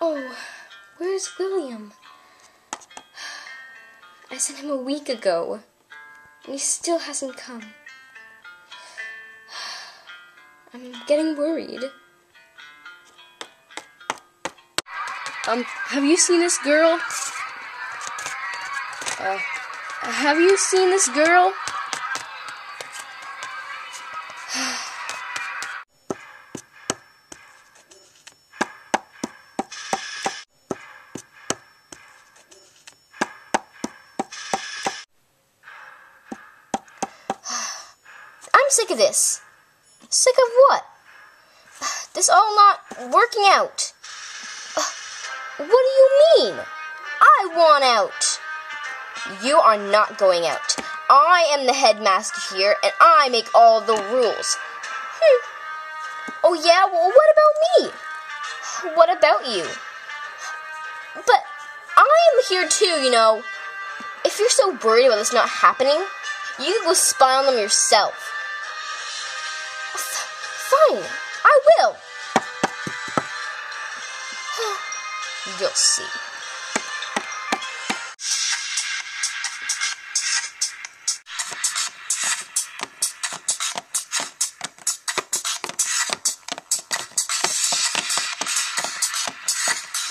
Oh, where's William? I sent him a week ago, and he still hasn't come. I'm getting worried. Have you seen this girl? Have you seen this girl? I'm sick of this. Sick of what? This all not working out. What do you mean? I want out. You are not going out. I am the headmaster here, and I make all the rules. Oh yeah? Well, what about me? What about you? But I am here too, you know. If you're so worried about this not happening, you can go spy on them yourself. Fine, I will. You'll see.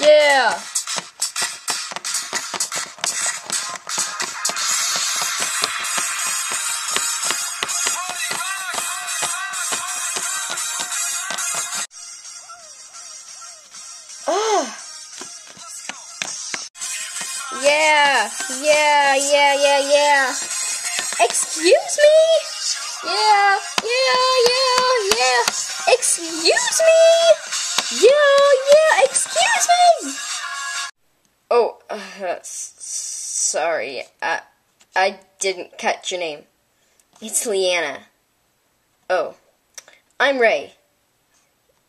Yeah. Yeah. Excuse me? Yeah. Excuse me? Yeah, excuse me! Oh, sorry. I didn't catch your name. It's Leanna. Oh, I'm Ray.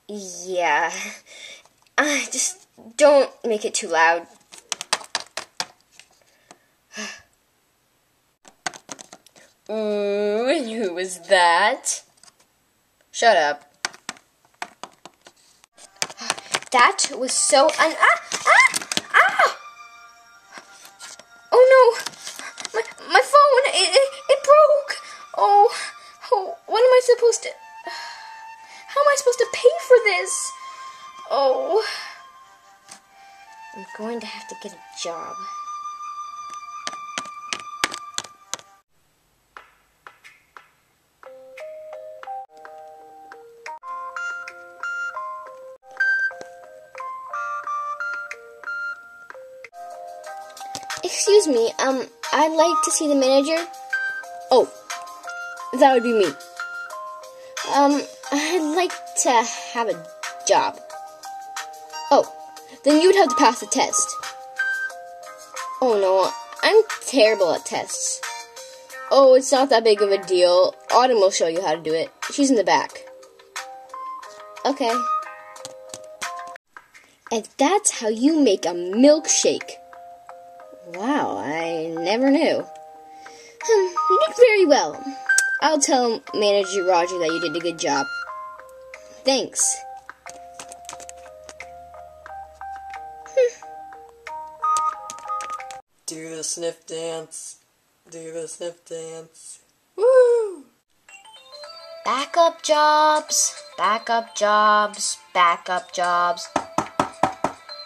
Yeah. Just don't make it too loud. Ooh, and who was that? Shut up. That was so Oh no! My phone! It broke! Oh, what am I supposed to... How am I supposed to pay for this? Oh... I'm going to have to get a job. Excuse me, I'd like to see the manager. Oh, that would be me. I'd like to have a job. Oh, then you'd have to pass the test. Oh no, I'm terrible at tests. Oh, it's not that big of a deal. Autumn will show you how to do it. She's in the back. Okay. And that's how you make a milkshake. Wow, I never knew. You did very well. I'll tell Manager Roger that you did a good job. Thanks. Do the sniff dance. Do the sniff dance. Woo! Backup jobs. Backup jobs. Backup jobs.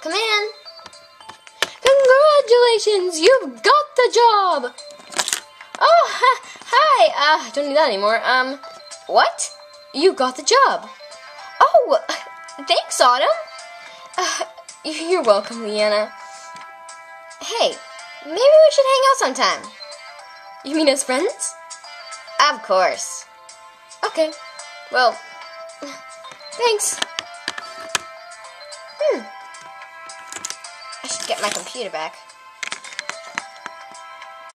Come in. Congratulations, you've got the job! Oh, hi! Don't need that anymore. What? You got the job. Oh, thanks, Autumn. You're welcome, Leanna. Hey, maybe we should hang out sometime. You mean as friends? Of course. Okay, well, thanks. I should get my computer back.